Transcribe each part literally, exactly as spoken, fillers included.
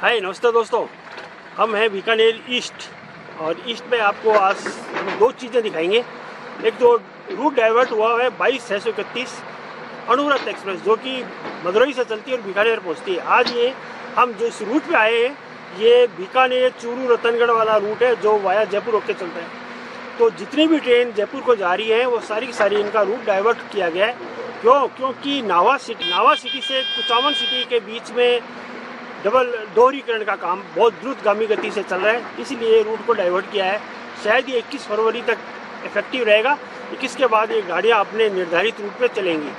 हाय नमस्ते दोस्तों, हम हैं बीकानेर ईस्ट और ईस्ट में आपको आज दो चीज़ें दिखाएंगे। एक तो रूट डाइवर्ट हुआ है बाईस छः सौ इकतीस अनुव्रत एक्सप्रेस जो कि मदुरई से चलती है और बीकानेर पहुंचती है। आज ये हम जो इस रूट पे आए हैं ये बीकानेर चूरू रतनगढ़ वाला रूट है जो वाया जयपुर होकर चलता है। तो जितनी भी ट्रेन जयपुर को जा रही है वो सारी की सारी इनका रूट डाइवर्ट किया गया है। क्यों? क्योंकि नावा सिटी नावा सिटी से कुचामन सिटी के बीच में डबल दोहरीकरण का काम बहुत द्रुतगामी गति से चल रहा है, इसीलिए रूट को डाइवर्ट किया है। शायद ये इक्कीस फरवरी तक इफेक्टिव रहेगा। इक्कीस के बाद ये गाड़ियाँ अपने निर्धारित रूट पर चलेंगी।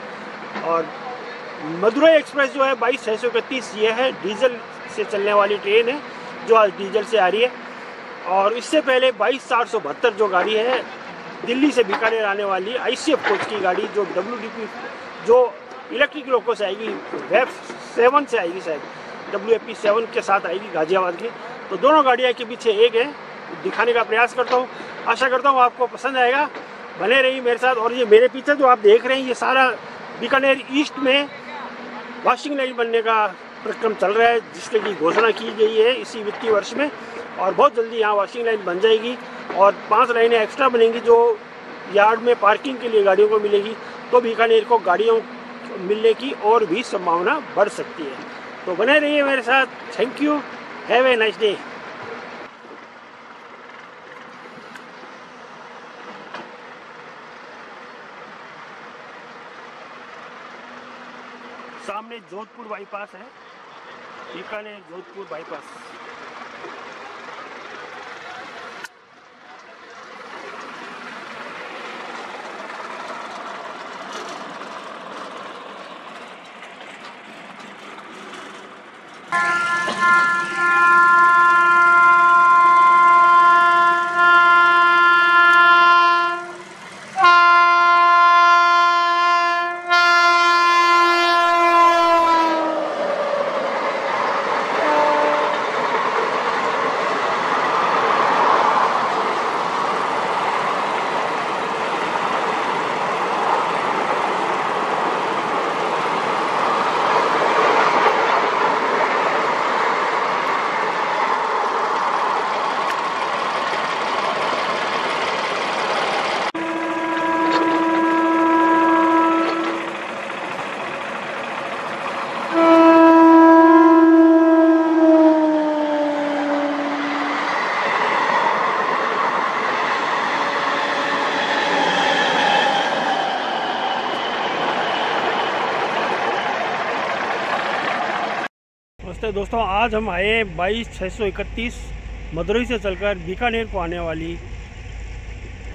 और मदुरई एक्सप्रेस जो है बाईस छः सौ इकतीस ये है डीजल से चलने वाली ट्रेन है जो आज डीजल से आ रही है। और इससे पहले बाईस सात सौ बहत्तर जो गाड़ी है दिल्ली से बीकानेर आने वाली आई सी एफ कोच की गाड़ी जो डब्ल्यू डी पी जो इलेक्ट्रिक लोको से आएगी, वेफ सेवन से आएगी, शायद डब्ल्यू एफ पी सेवन के साथ आएगी गाजियाबाद की। तो दोनों गाड़ियाँ के पीछे एक है, दिखाने का प्रयास करता हूँ। आशा करता हूँ आपको पसंद आएगा, बने रहिए मेरे साथ। और ये मेरे पीछे जो आप देख रहे हैं ये सारा बीकानेर ईस्ट में वाशिंग लाइन बनने का कार्यक्रम चल रहा है जिसके लिए घोषणा की गई है इसी वित्तीय वर्ष में। और बहुत जल्दी यहाँ वाशिंग लाइन बन जाएगी और पांच लाइनें एक्स्ट्रा बनेंगी जो यार्ड में पार्किंग के लिए गाड़ियों को मिलेगी। तो बीकानेर को गाड़ियों मिलने की और भी संभावना बढ़ सकती है। तो बने रहिए मेरे साथ। Thank you, have a nice day. सामने जोधपुर बाईपास है, बीकानेर जोधपुर बाईपास। तो दोस्तों आज हम आए हैं बाईस छः सौ इकतीस मदुरई से चलकर बीकानेर को आने वाली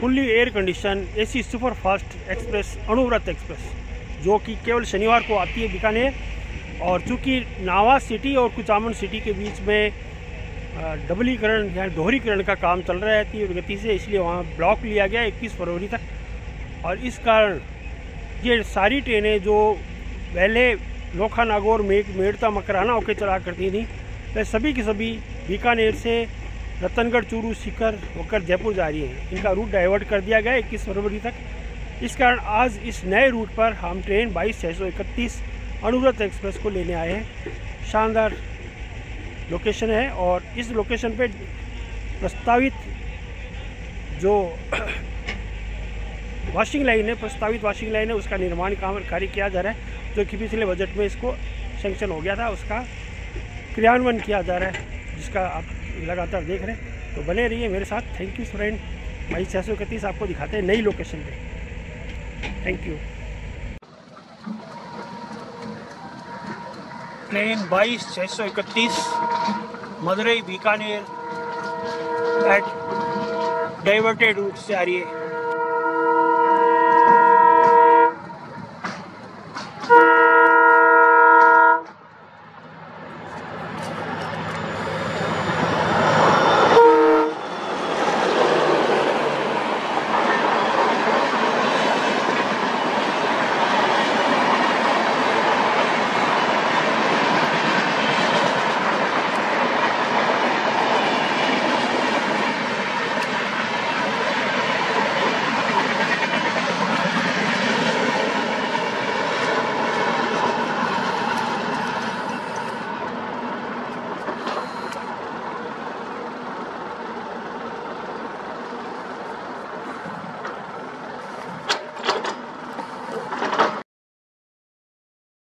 fully air condition AC super fast express Anuvrat express जो कि केवल शनिवार को आती है बीकानेर। और चूँकि नावा सिटी और कुचामन सिटी के बीच में डबलीकरण या दोहरीकरण का काम चल रहा है तीव्र गति से, इसलिए वहाँ ब्लॉक लिया गया इक्कीस फरवरी तक। और इस कारण ये सारी ट्रेनें जो पहले लोखा नागौर मेड़ता मकराना होके चला करती थी वे सभी की सभी बीकानेर से रतनगढ़ चूरू सीकर होकर जयपुर जा रही हैं। इनका रूट डाइवर्ट कर दिया गया इक्कीस फरवरी तक। इस कारण आज इस नए रूट पर हम ट्रेन बाईस छः सौ इकतीस अनुव्रत एक्सप्रेस को लेने आए हैं। शानदार लोकेशन है और इस लोकेशन पे प्रस्तावित जो वाशिंग लाइन है प्रस्तावित वाशिंग लाइन है उसका निर्माण कार्य किया जा रहा है जो कि पिछले बजट में इसको सैंक्शन हो गया था, उसका क्रियान्वयन किया जा रहा है जिसका आप लगातार देख रहे हैं। तो बने रहिए मेरे साथ। Thank you friend. बाईस छः सौ इकतीस आपको दिखाते हैं नई लोकेशन पे। Thank you. ट्रेन बाईस छः सौ इकतीस Madurai Bikaner at diverted route से आ रही है।